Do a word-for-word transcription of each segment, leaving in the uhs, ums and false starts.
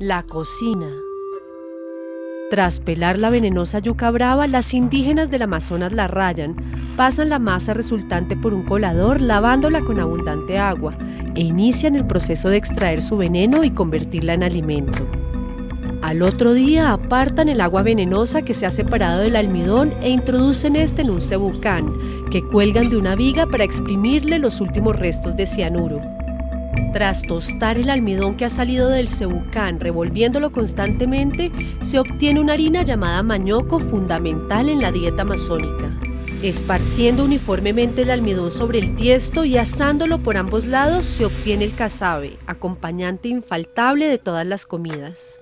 La cocina. Tras pelar la venenosa yuca brava, las indígenas del Amazonas la rayan, pasan la masa resultante por un colador lavándola con abundante agua e inician el proceso de extraer su veneno y convertirla en alimento. Al otro día apartan el agua venenosa que se ha separado del almidón e introducen este en un cebucán que cuelgan de una viga para exprimirle los últimos restos de cianuro. Tras tostar el almidón que ha salido del cebucán revolviéndolo constantemente, se obtiene una harina llamada mañoco, fundamental en la dieta amazónica. Esparciendo uniformemente el almidón sobre el tiesto y asándolo por ambos lados se obtiene el casabe, acompañante infaltable de todas las comidas.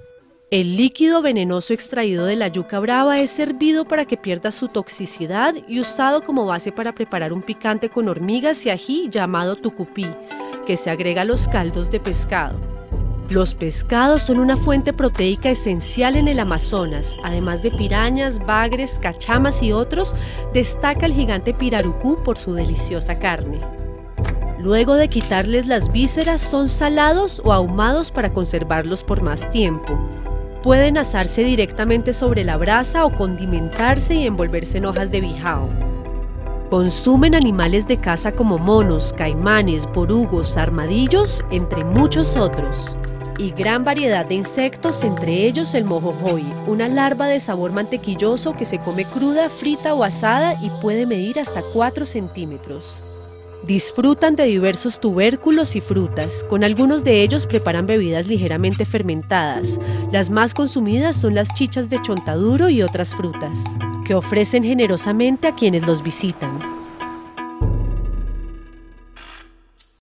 El líquido venenoso extraído de la yuca brava es servido para que pierda su toxicidad y usado como base para preparar un picante con hormigas y ají llamado tucupí, que se agrega a los caldos de pescado. Los pescados son una fuente proteica esencial en el Amazonas. Además de pirañas, bagres, cachamas y otros, destaca el gigante pirarucú por su deliciosa carne. Luego de quitarles las vísceras, son salados o ahumados para conservarlos por más tiempo. Pueden asarse directamente sobre la brasa o condimentarse y envolverse en hojas de bijao. Consumen animales de caza como monos, caimanes, borugos, armadillos, entre muchos otros. Y gran variedad de insectos, entre ellos el mojojoy, una larva de sabor mantequilloso que se come cruda, frita o asada y puede medir hasta cuatro centímetros. Disfrutan de diversos tubérculos y frutas, con algunos de ellos preparan bebidas ligeramente fermentadas. Las más consumidas son las chichas de chontaduro y otras frutas, que ofrecen generosamente a quienes los visitan.